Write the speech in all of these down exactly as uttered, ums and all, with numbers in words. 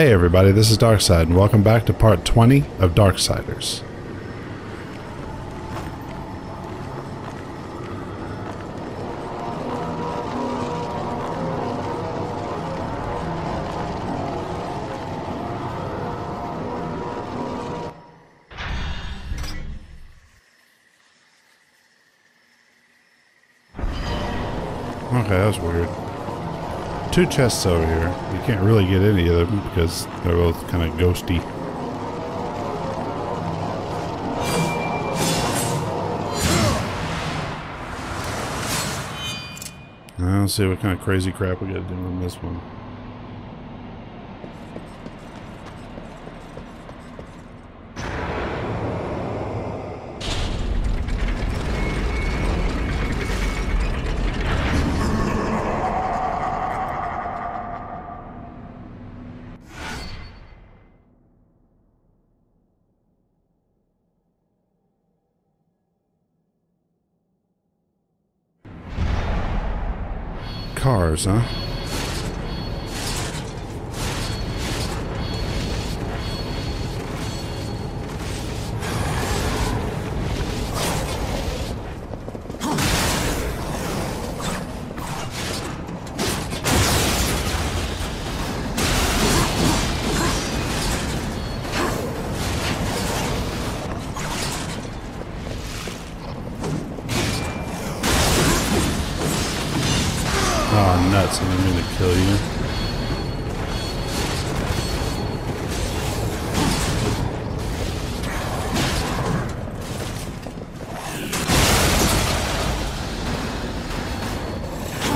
Hey everybody, this is Darkside and welcome back to part twenty of Darksiders. Okay, that was weird. Two chests over here. You can't really get any of them because they're both kind of ghosty. Now let's see what kind of crazy crap we gotta do on this one. Cars, huh? Oh, nuts, I'm gonna kill you.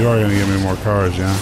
You are gonna give me more cars, yeah?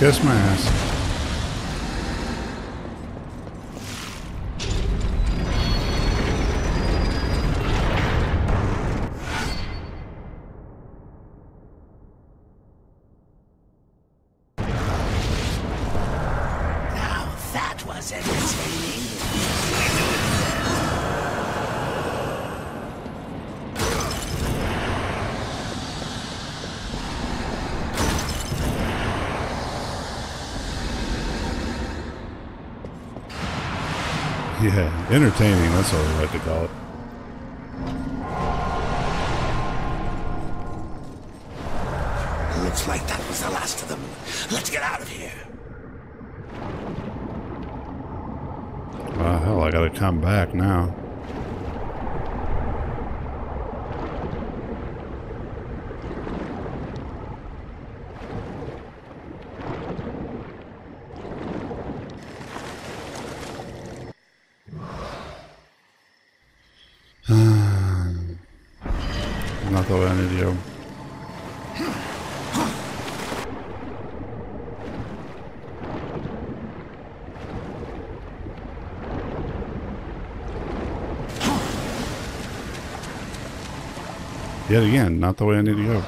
Kiss my ass. Yeah, entertaining, that's what I like to call it. Looks like that was the last of them. Let's get out of here. Oh, hell, I gotta come back now. Not the way I need you. Yet again, not the way I need to go.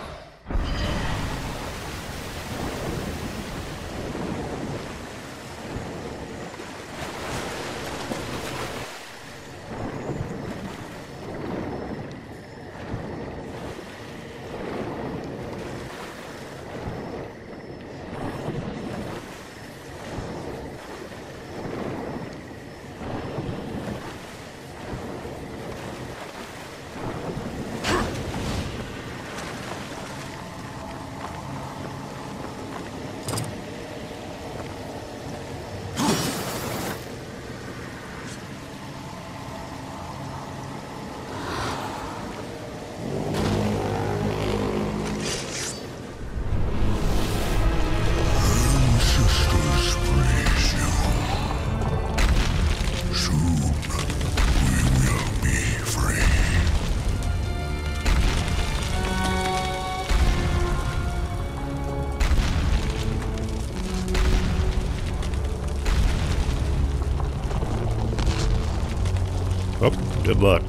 Good luck.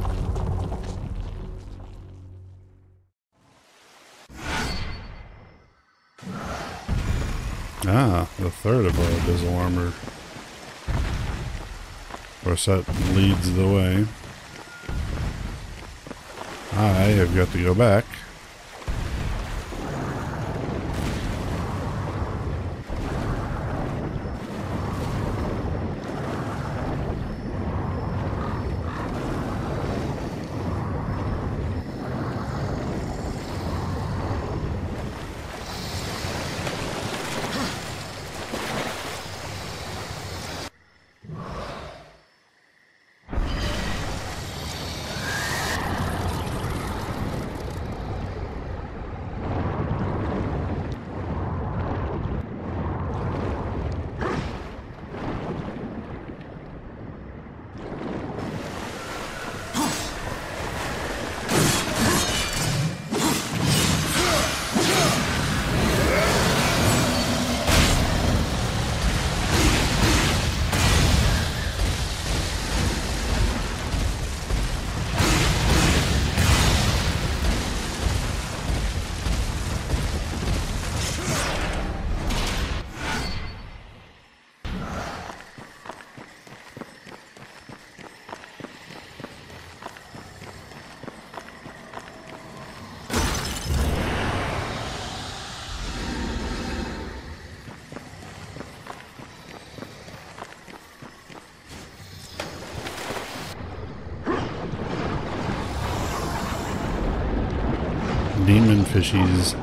Ah, the third of our abyssal armor. Of course, that leads the way. I have got to go back. Demon fishies.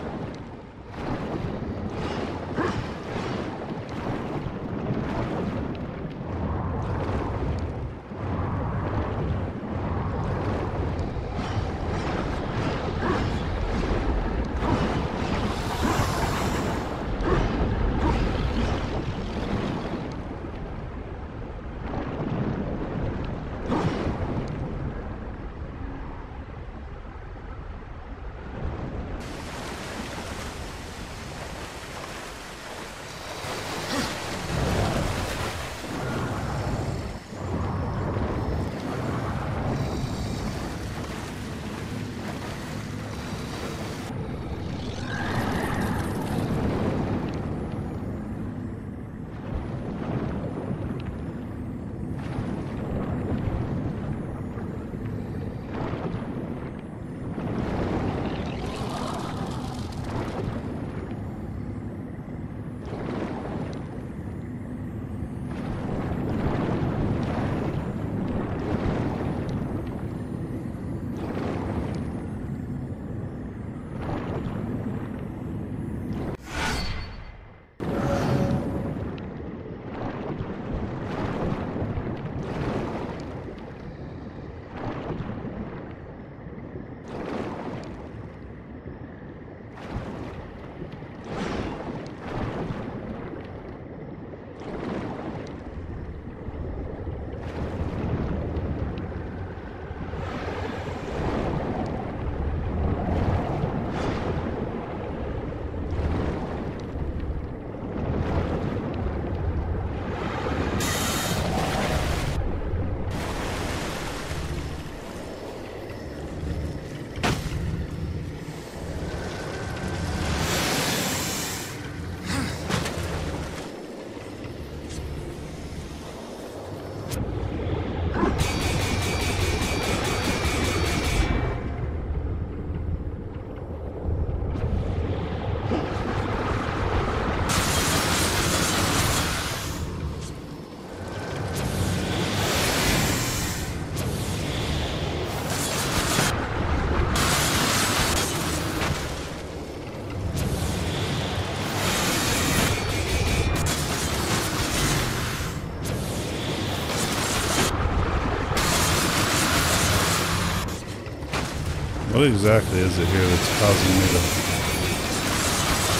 What exactly is it here that's causing me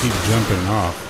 to keep jumping off?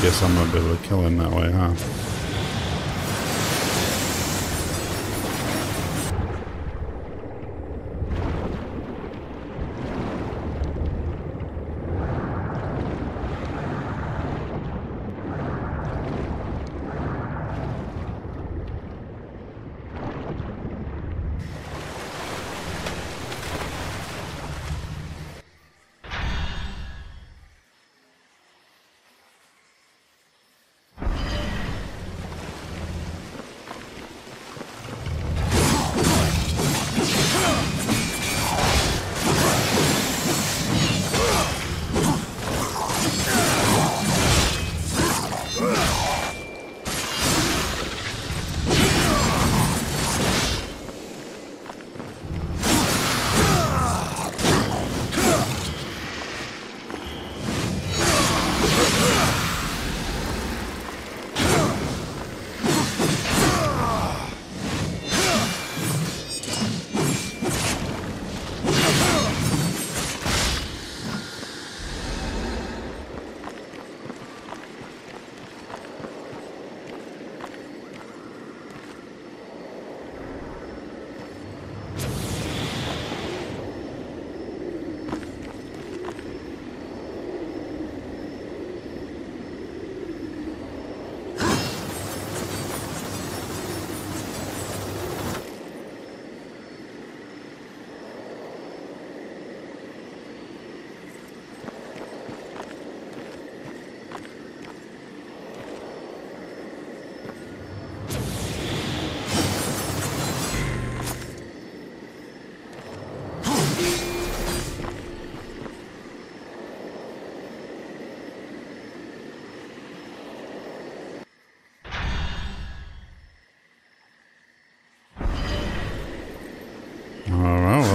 Guess I'm gonna be able to kill him that way, huh?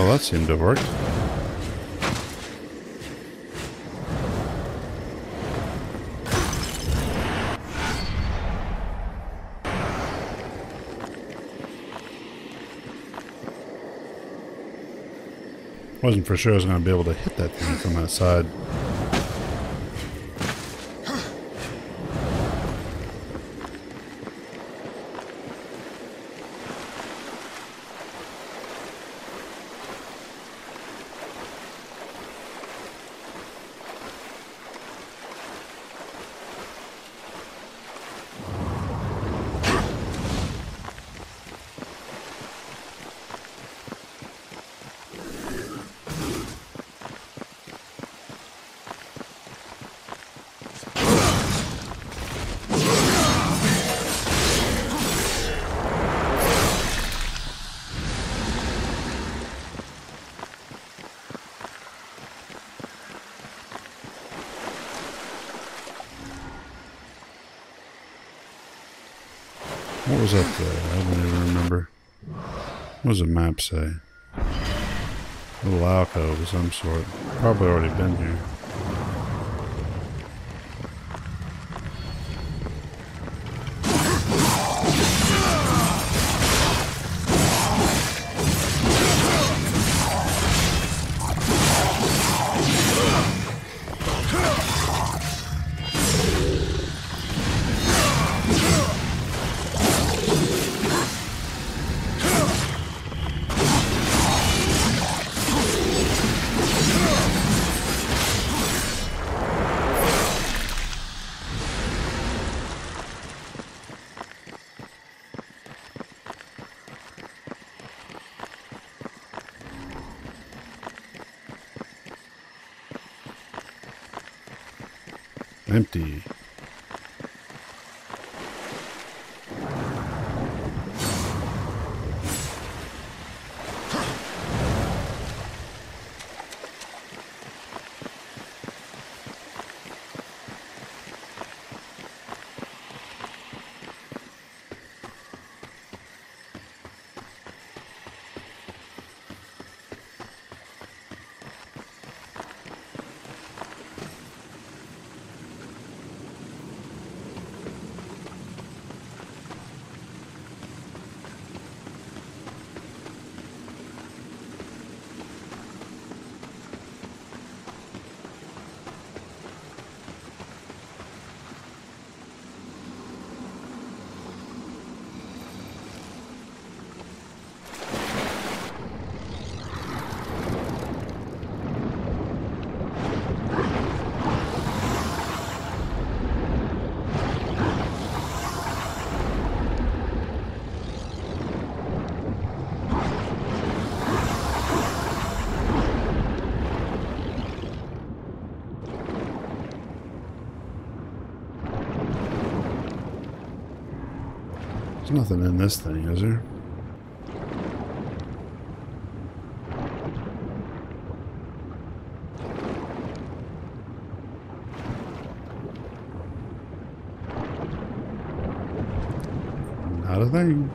That seemed to have worked. Wasn't for sure I was going to be able to hit that thing from that side. What was up there? I don't even remember. What does the map say? A little alcove of some sort. Probably already been here. No! Empty. There's nothing in this thing, is there? Not a thing.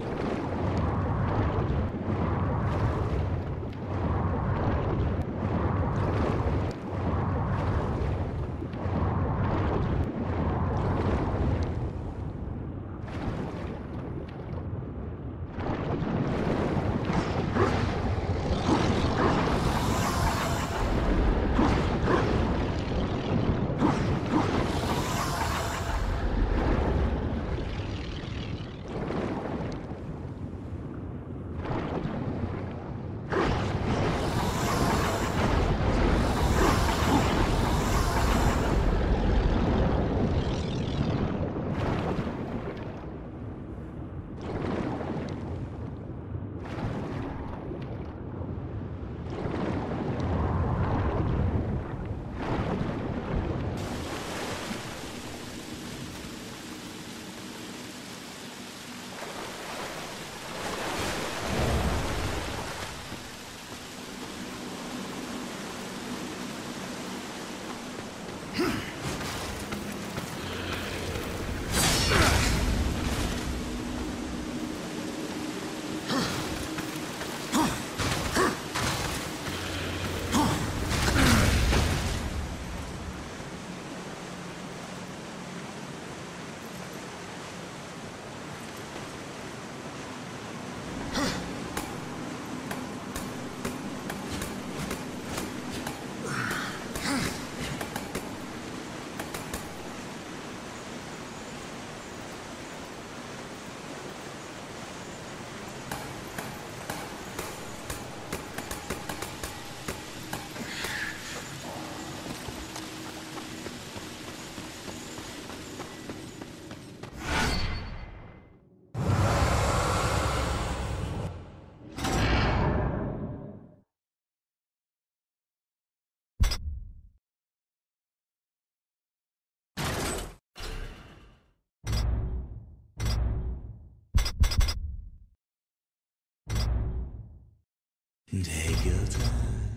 Take your time.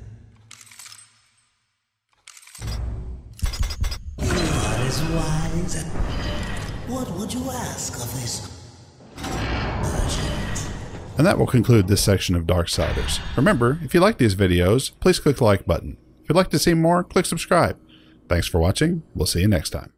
You are as wise. What would you ask of this merchant? And that will conclude this section of Darksiders. Remember, if you like these videos, please click the like button. If you'd like to see more, click subscribe. Thanks for watching. We'll see you next time.